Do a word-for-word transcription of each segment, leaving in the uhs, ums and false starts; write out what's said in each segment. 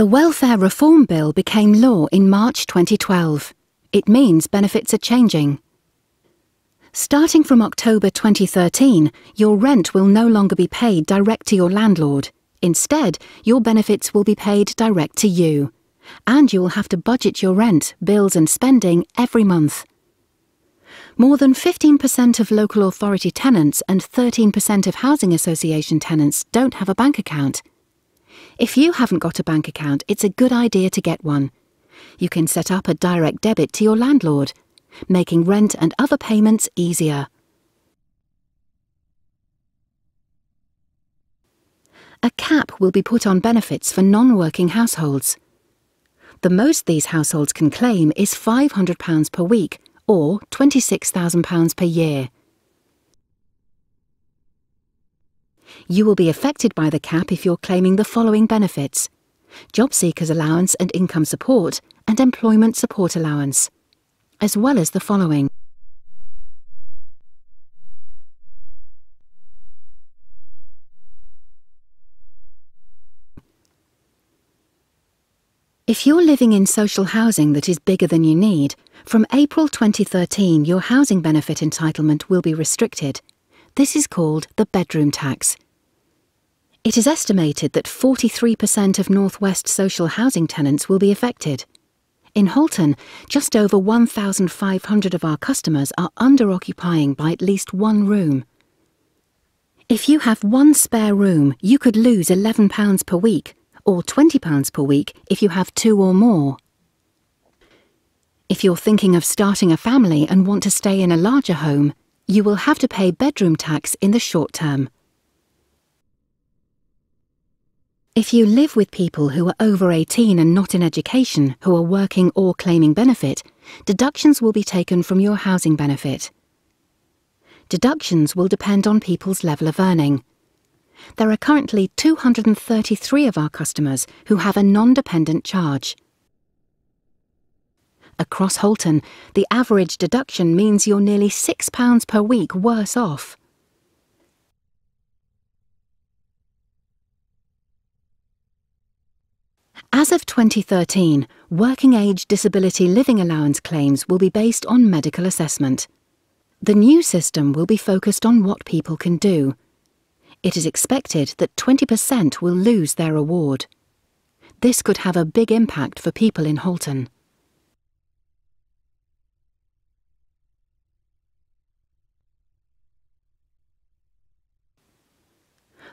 The Welfare Reform Bill became law in March twenty twelve. It means benefits are changing. Starting from October twenty thirteen, your rent will no longer be paid direct to your landlord. Instead, your benefits will be paid direct to you. And you will have to budget your rent, bills and spending every month. More than fifteen percent of local authority tenants and thirteen percent of housing association tenants don't have a bank account. If you haven't got a bank account, it's a good idea to get one. You can set up a direct debit to your landlord, making rent and other payments easier. A cap will be put on benefits for non-working households. The most these households can claim is five hundred pounds per week or twenty-six thousand pounds per year. You will be affected by the cap if you're claiming the following benefits: Jobseekers Allowance and Income Support and Employment Support Allowance, as well as the following: if you're living in social housing that is bigger than you need, from April twenty thirteen your housing benefit entitlement will be restricted. This is called the bedroom tax. It is estimated that forty-three percent of North West social housing tenants will be affected. In Halton, just over one thousand five hundred of our customers are under-occupying by at least one room. If you have one spare room, you could lose eleven pounds per week, or twenty pounds per week if you have two or more. If you're thinking of starting a family and want to stay in a larger home, you will have to pay bedroom tax in the short term. If you live with people who are over eighteen and not in education, who are working or claiming benefit, deductions will be taken from your housing benefit. Deductions will depend on people's level of earning. There are currently two hundred thirty-three of our customers who have a non-dependent charge. Across Halton, the average deduction means you're nearly six pounds per week worse off. As of twenty thirteen, working-age disability living allowance claims will be based on medical assessment. The new system will be focused on what people can do. It is expected that twenty percent will lose their award. This could have a big impact for people in Halton.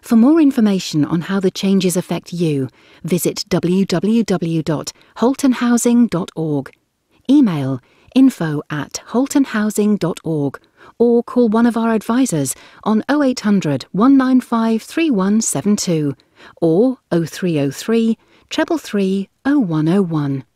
For more information on how the changes affect you, visit w w w dot halton housing dot org, email info at halton housing dot org, or call one of our advisors on oh eight hundred, one nine five, three one seven two or oh three oh three, three three three, oh one oh one.